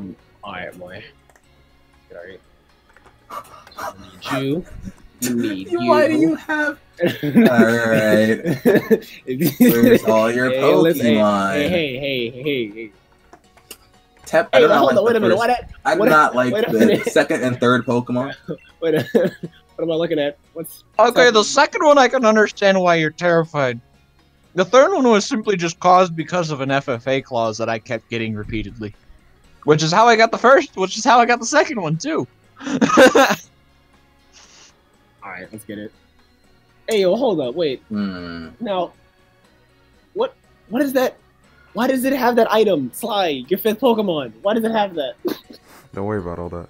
think I'm alright, boy. Alright. I need you. You need you. Why do you have? Alright. Where's all your Pokemon? Hey. Tep, hey, hold on, wait a minute. I'm not like the second and third Pokemon. Wait a minute. What am I looking at? What's happening? The second one I can understand why you're terrified. The third one was simply just caused because of an FFA clause that I kept getting repeatedly. Which is how I got the first, which is how I got the second one, too. Alright, let's get it. Hey, yo, hold up, wait. Now, what is that? Why does it have that item? Sly, your fifth Pokemon. Why does it have that? Don't worry about all that.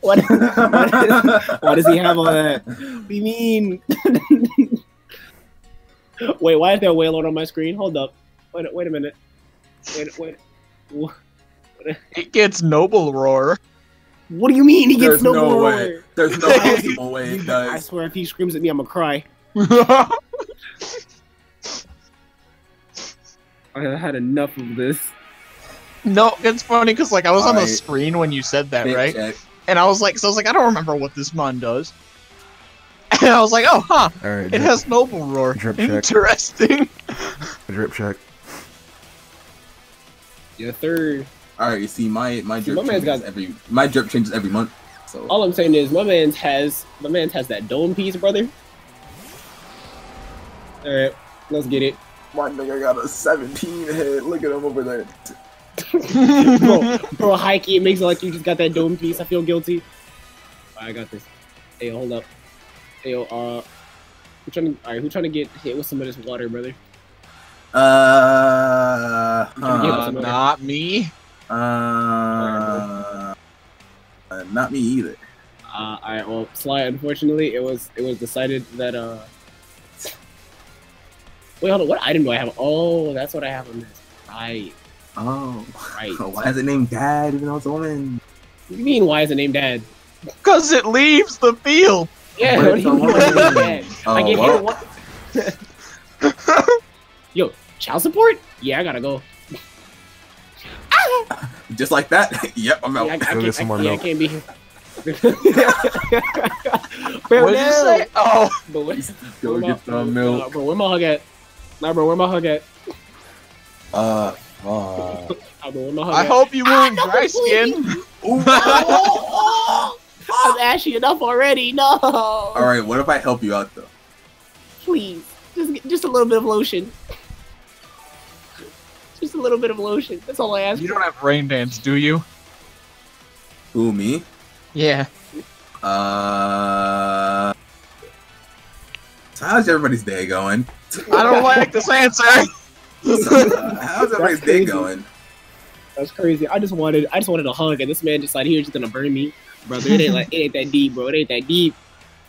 Why does he have all that? What do you mean? Wait, why is there a Wailord on my screen? Hold up. Wait a minute. Wait. It gets Noble Roar. What do you mean he gets Noble Roar? There's no possible way it does. I swear if he screams at me, I'm gonna cry. I had enough of this. No, it's funny because like I was on the screen when you said that, right? Check. And I was like, I don't remember what this mon does. And I was like, oh, huh? Right, it has Noble Roar. Interesting. Drip check. Your third. All right, you see my drip changes every month. So all I'm saying is my man's has that dome piece, brother. All right, let's get it. My nigga got a 17 head. Look at him over there. bro, Hikey, it makes it like you just got that dome piece. I feel guilty. I got this. Hey, hold up. Hey, who trying to get hit with some of this water, brother? Not me. Not me either. Alright, well, Sly, unfortunately, it was decided that Wait, hold on. What item do I have? Oh, that's what I have on this. Right. Oh. Right. So why is it named Dad, even though it's a woman? What do you mean, why is it named Dad? Because it leaves the field. Yeah. What do you mean, Dad? I gave him one. Yo, child support? Yeah, I gotta go. Just like that? Yep, I'm out. I can't be here. What'd you say? Oh. Go get the milk. Bro, where my hug at? Nah, bro, where my hug at? I hope you weren't dry skin. I'm ashy enough already. No. All right, what if I help you out though? Please, just a little bit of lotion. Just a little bit of lotion. That's all I ask. You don't have rain dance, do you? Who, me? Yeah. So how's everybody's day going? I don't like this answer. How's everybody's day going? That's crazy. I just wanted a hug, and this man just like he's just gonna burn me, brother. It ain't that deep, bro. It ain't that deep.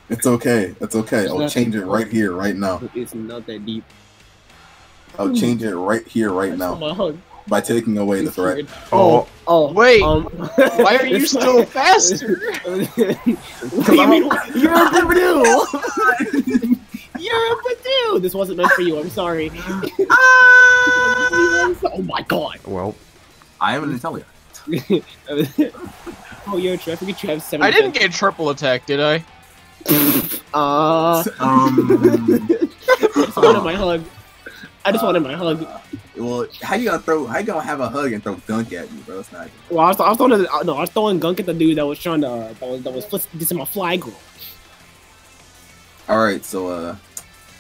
It's okay. It's okay. I'll change it right here, right now. It's not that deep. I'll change it right here, right now. My hug. By taking away the threat. Oh, wait! Why are you still faster? You're a Badoo! You're a Badoo! This wasn't meant for you, I'm sorry. Oh my god! Well, I am an Italian. Oh, you're a trap. We could have 7 attacks. I didn't get triple attack, did I? I just wanted my hug. Well, how you gonna have a hug and throw gunk at you, bro? It's not. Well, I was throwing gunk at the dude that was trying to that was dissing my fly girl. All right, so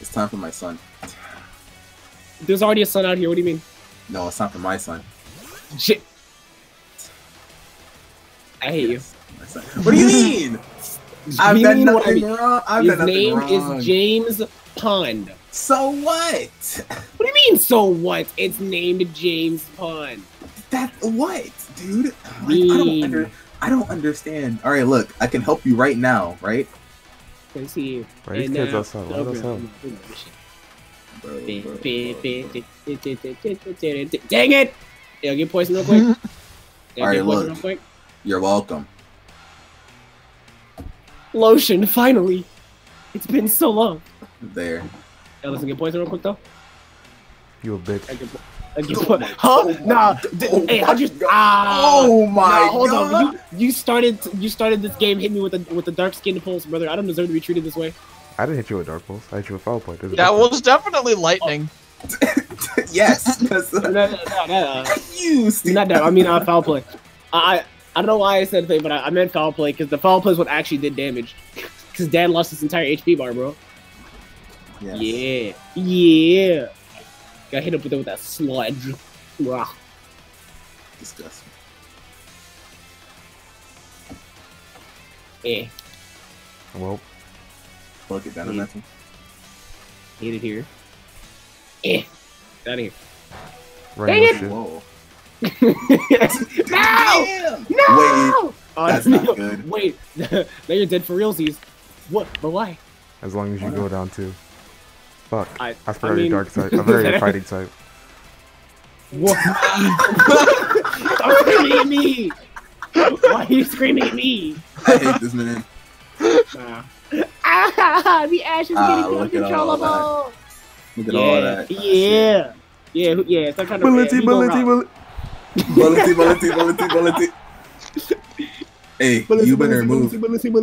it's time for my son. There's already a son out here. What do you mean? No, it's time for my son. Shit. I hate you. My son. What do you mean? I've done nothing wrong. His name is James Pond. So what? What do you mean, so what? It's named James Pond. That what, dude? Like, I don't understand. All right, look, I can help you right now, right? Let's see. Right, and kids outside. Bro. Dang it! Yo, get poison real quick. All right, look. You're welcome. Lotion, finally. It's been so long. There. Yo, listen, get poison real quick though. You a bitch. Egg and huh? Nah. Oh, hey, how'd you? Oh my God. Hold on. You started this game. Hit me with a dark skinned pulse, brother. I don't deserve to be treated this way. I didn't hit you with dark pulse. I hit you with foul point. That was definitely lightning. Oh. Yes. No. You stupid. Not that. I mean, foul play. I don't know why I said thing, but I meant foul play because the foul play is what actually did damage. Because Dan lost his entire HP bar, bro. Yes. Yeah. Got hit up with it with that sludge. Wow. Disgusting. Eh. Well. Look at that on that one. Hate it here. Eh. Out of here. Right. Whoa. No! Damn! No! Wait, that's not good. Wait. Now you're dead for realsies. What? But why? As long as you go down too. Fuck. I forgot your dark side. I'm very fighting type. What? Stop screaming at me! Why are you screaming at me? I hate this man. The ash is getting uncontrollable. Look at all that. Yeah. Some kind of bulletin. Hey, you better move. You better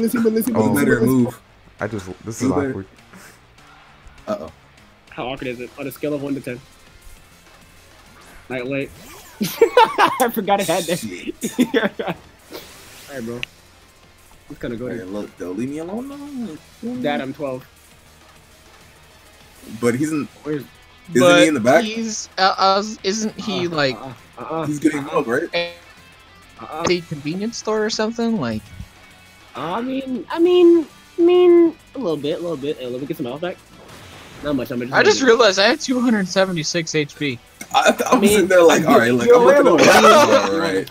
move. This is awkward. Uh-oh. How awkward is it? On a scale of 1 to 10. Night late. I forgot it had that. Alright, bro. I'm gonna go there. Look, though, leave me alone. Dad, I'm 12. But he's in. Isn't he in the back? He's getting milk, right? A convenience store or something like. I mean, a little bit. Hey, let me get some health back. Not much. I just realized I had 276 HP. I mean, sitting there like, all right, look, I'm looking right.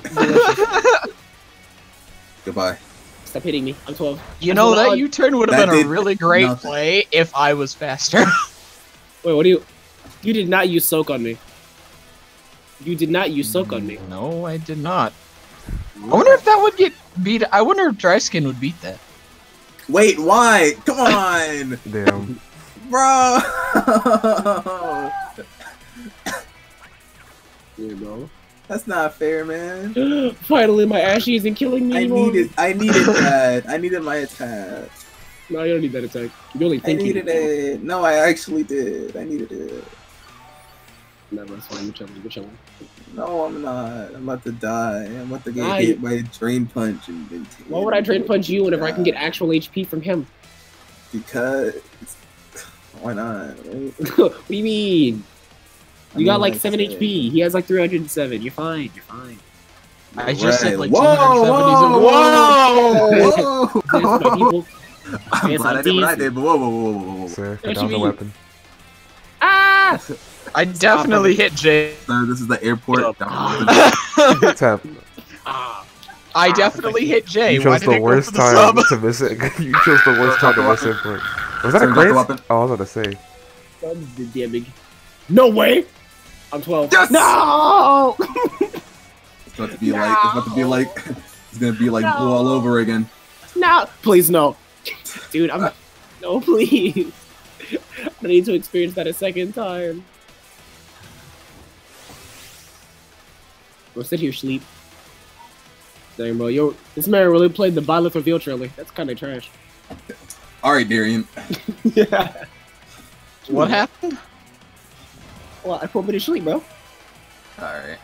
Goodbye. Stop hitting me. I'm 12. You know that U-turn would have been a really great play if I was faster. Wait, what do you? You did not use soak on me. You did not use soak on me. No, I did not. I wonder if that would get beat. I wonder if dry skin would beat that. Wait, why? Come on. Damn. Bro. There you go. That's not fair, man. Finally, my Ashy isn't killing me anymore. I needed that. I needed my attack. No, you don't need that attack. You only think you needed it. No, I actually did. I needed it. Never. That's fine. Whichever. No, I'm not. I'm about to die. I'm about to get hit by a drain punch. Why would I drain punch you whenever I can get actual HP from him? Because. Why not? Right? What do you mean? You got like 7 HP. He has like 307. You're fine. I just said like 270. Whoa! I'm glad I did what I did, but whoa. Sir, put down the weapon. Ah! I definitely hit Jay. Sir, this is the airport. Tap. I definitely hit Jay. You chose the worst time to miss it. You chose the worst time to miss it. Was that a crit? Oh, I was about to say. That's the damage. No way! I'm 12. Yes! No! It's about to be like no. Blue all over again. No! Please no. Dude, I'm no, please. I need to experience that a second time. Bro, sit here, sleep. Dang, bro, this man really played the Byleth reveal trailer. That's kind of trash. Alright, Darian. Yeah. What happened? Well, I put a bit of sleep, bro. Alright.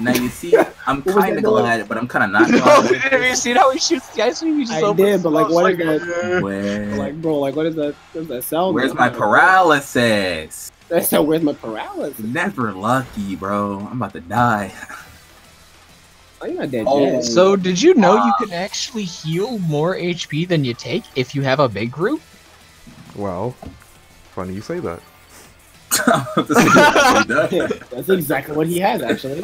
Now you see, I'm kind of glad, but I'm kind of not glad. Have you seen how he shoots the ice cream? I did, but like, what is that? Like, bro, like, what is that? Does that sound? Where's my paralysis? That's how. Where's my paralysis? Never lucky, bro. I'm about to die. I'm not dead. Oh, so did you know you can actually heal more HP than you take if you have a big group? Well. Funny you say that. That's exactly what he has, actually.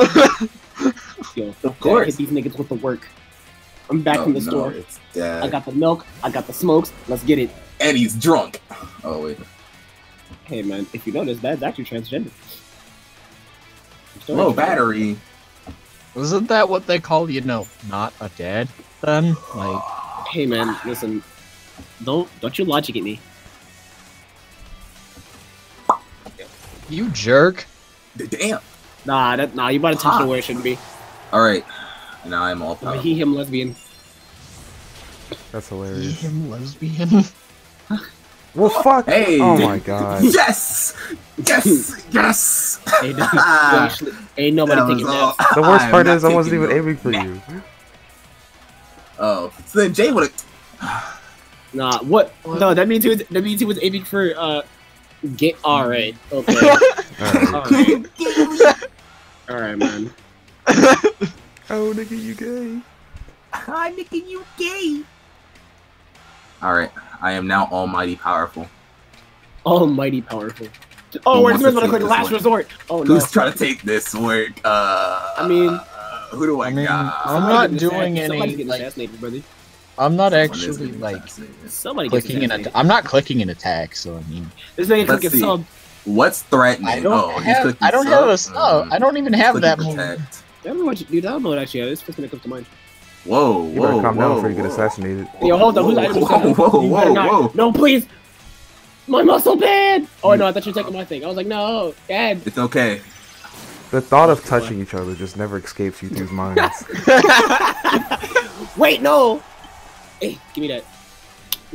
Yo, of course. Hit these niggas with the work. I'm back from the store. I got the milk. I got the smokes. Let's get it. And he's drunk. Oh, wait. Hey, man. If you notice, that's actually transgender. Low battery. Isn't that what they call, not a dad? Then, like... Hey, man. Listen. Don't you logic at me. You jerk. Damn. Nah, you bought attention where it shouldn't be. Alright. Now I'm all powerful. He, him, lesbian. That's hilarious. He, him, lesbian. Well, fuck. Hey. Oh my god. Yes! Yes! Yes! Ain't nobody thinking that. The worst part is I wasn't even aiming for you. Oh. So then Jay would've... Nah, what? No, that means he was aiming for, get... Alright. Okay. Alright. Alright, man. Oh, nigga, you gay. Ah, nigga, you gay. Alright, I am now almighty powerful. Almighty powerful. Oh, we're supposed to click last resort. Oh, no. Who's trying to take this work? I mean... who do I got? I'm not doing any... Somebody's getting assassinated, brother. I'm not actually, like, clicking an attack, so I mean... This nigga clicking sub. What's threatening? I don't have a sub. I don't even have that move. Dude, I don't know what actually is. It's just gonna come to mind. Whoa, you better calm down before you get assassinated. Yo, hold on. Whoa. No, please. My muscle pad. Oh, no, I thought you were taking my thing. I was like, no, Dad. It's okay. The thought of touching each other just never escapes you two's minds. Wait, no. Hey, give me that.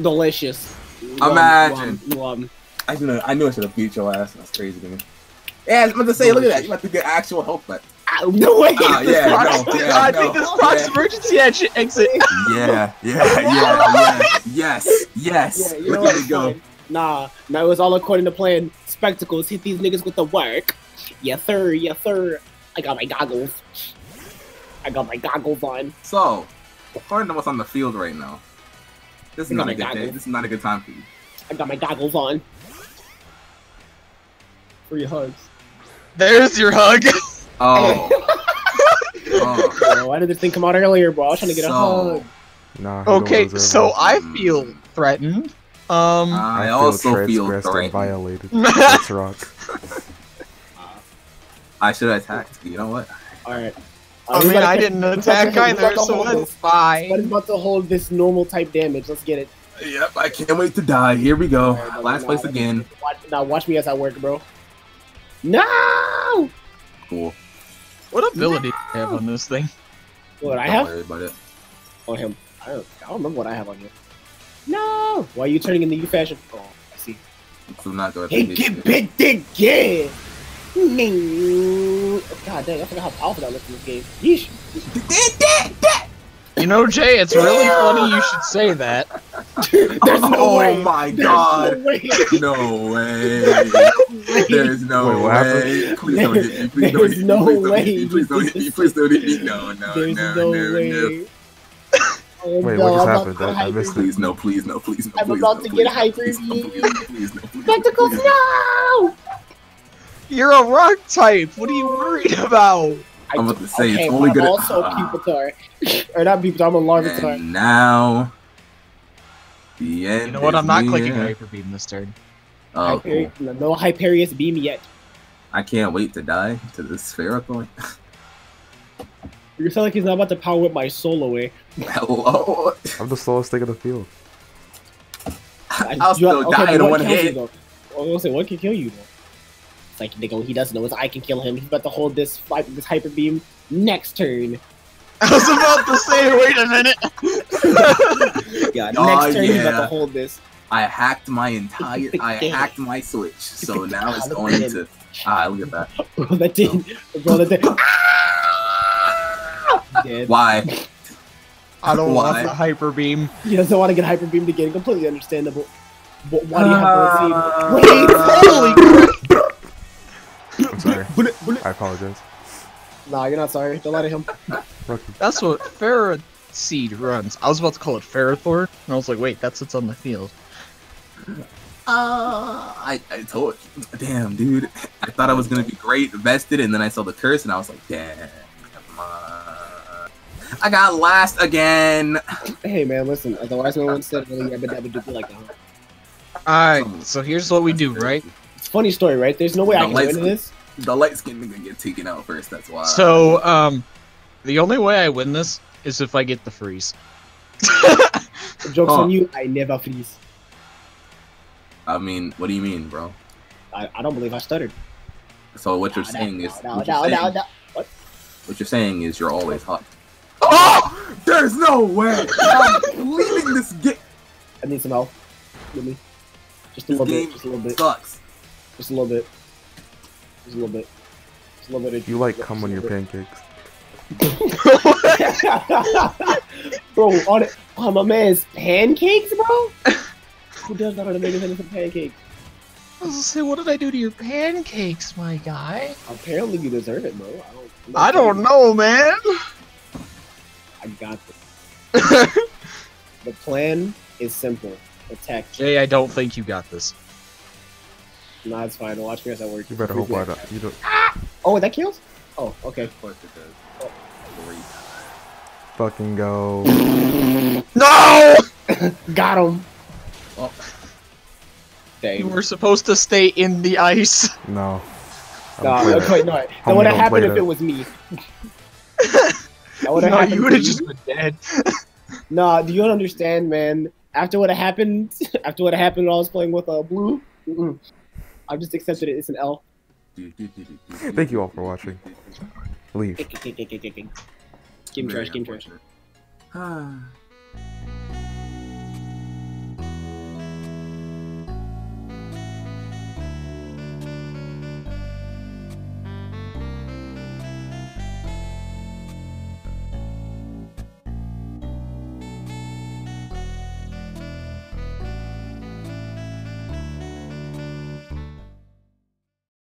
Delicious. Imagine. I knew I should have beat your ass. That's crazy to me. Yeah, I was about to say, look at that. You have to get actual help, but. No way! I think this Prox emergency action exit. Yes. Yeah, let it go. Nah, it was all according to plan. Spectacles, hit these niggas with the work. Yes, sir. I got my goggles. on. So, according to what's on the field right now, this is not a good day. This is not a good time for you. I got my goggles on. Free hugs. There's your hug. Oh. Bro, why did this thing come out earlier, bro? I was trying to get a hug. Nah, okay, so I feel threatened. I also feel threatened. Violated. That's rock. I should have attacked. You know what? Alright. I mean, I didn't attack either, so that's fine. But it's about to hold this normal type damage. Let's get it. Yep, I can't wait to die. Here we go. Right, last place again. Watch me as I work, bro. No! Cool. What ability do I have on this thing? What I have? On him. I don't remember what I have on you. No! Why are you turning in the U fashion? Oh, I see. Do not go ahead. Get bit again! God dang, I forgot how powerful that looks in this game. Yeesh! You know, Jay, it's really funny you should say that. There's no way. Please don't hit me. No. Wait, what just happened? I missed it. Please no. I'm about to get hyper. Spectacles, no! You're a rock type. What are you worried about? I'm about to say it's only good. I'm also Pupitar, or not Pupitar. I'm a Larvitar. And now, the end. You know what? I'm not clicking Hyper Beam this turn. Oh, cool. No Hyperius Beam yet. I can't wait to die to this spherical. You sound like he's not about to power whip my soul away. Hello. I'm the slowest thing on the field. I'll still die in one hit. I was gonna say, what can kill you though? Like, nigga, he doesn't know it's I can kill him. He's about to hold this hyper beam next turn. I was about to say, wait a minute. Next turn he's about to hold this. I hacked my entire. I hacked my switch, so now it's on to. Look at that. Bro, that did. Why? I don't want the hyper beam. He doesn't want to get hyper beamed again. Completely understandable. But why do you have to receive? Holy crap! I'm sorry. I apologize. Nah, you're not sorry. Don't lie to him. That's what Ferrothorn Seed runs. I was about to call it Ferrothorn, and I was like, wait, that's what's on the field. I told you. Damn, dude. I thought I was going to be great, vested, and then I saw the curse, and I was like, damn. Come on. I got last again. Hey, man, listen. The last one said, really, All right, so here's what we do, right? Funny story, right? There's no way I can win this. The light skin nigga get taken out first, that's why. So, the only way I win this is if I get the freeze. Joke's on you, I never freeze. I mean, what do you mean, bro? I don't believe I stuttered. So what you're saying is... What? What you're saying is you're always hot. Oh! There's no way! I'm leaving this game! I need some help. Give me. Just a little bit. Just a little bit. Sucks. Just a little bit. Just a little bit. Just a little bit. You like cum on your pancakes. Bro, on my man's pancakes, bro? Who does not want to make anything for pancakes? I was gonna say, what did I do to your pancakes, my guy? Apparently you deserve it, bro. I don't know, man. I got this. The plan is simple. Attack. Jay, I don't think you got this. Nah, it's fine. Watch me as I work. You better hope I don't. You don't. Ah! Oh, that kills? Oh, okay. Of course it does. Oh. Fucking go. No! Got him. Oh. Dang. You were supposed to stay in the ice. No. No. That would have happened if it was me. No, you would have just been dead. Nah, do you understand, man? After what happened, when I was playing with Blue. I've just accepted it. It's an L. Thank you all for watching. Leave. Game trash. Game trash.